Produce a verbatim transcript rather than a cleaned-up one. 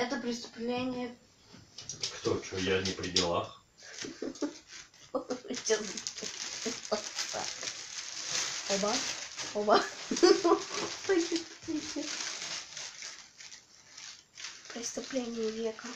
Это преступление. Что, что, я не при делах? Оба, оба. Преступление века.